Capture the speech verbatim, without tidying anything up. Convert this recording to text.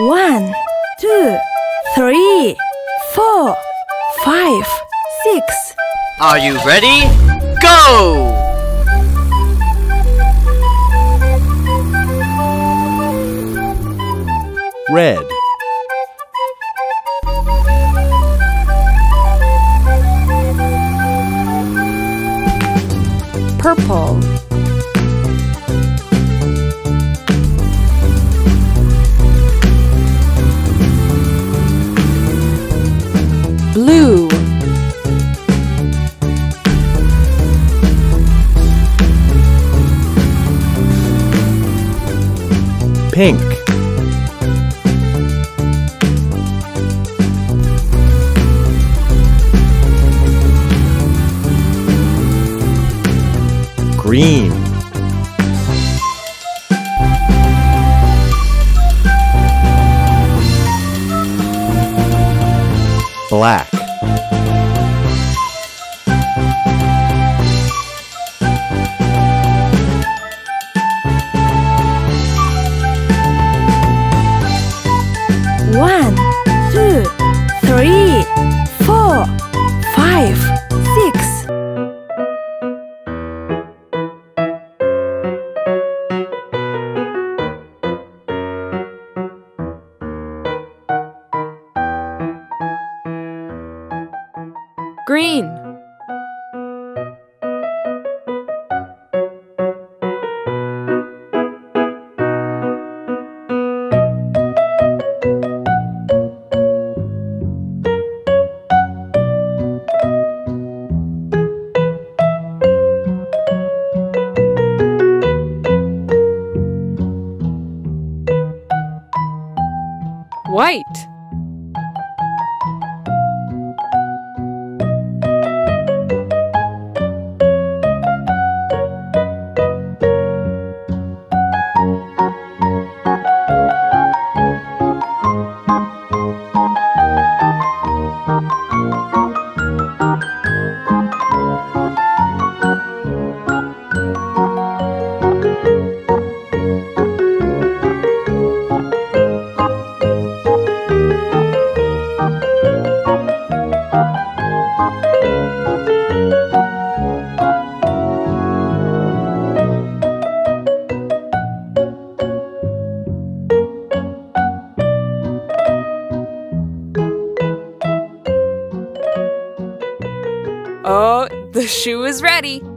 One, two, three, four, five, six. Are you ready? Go! Red, purple, blue, pink, green, black, one, two, three, four, five, six. Green, white, oh, the shoe is ready.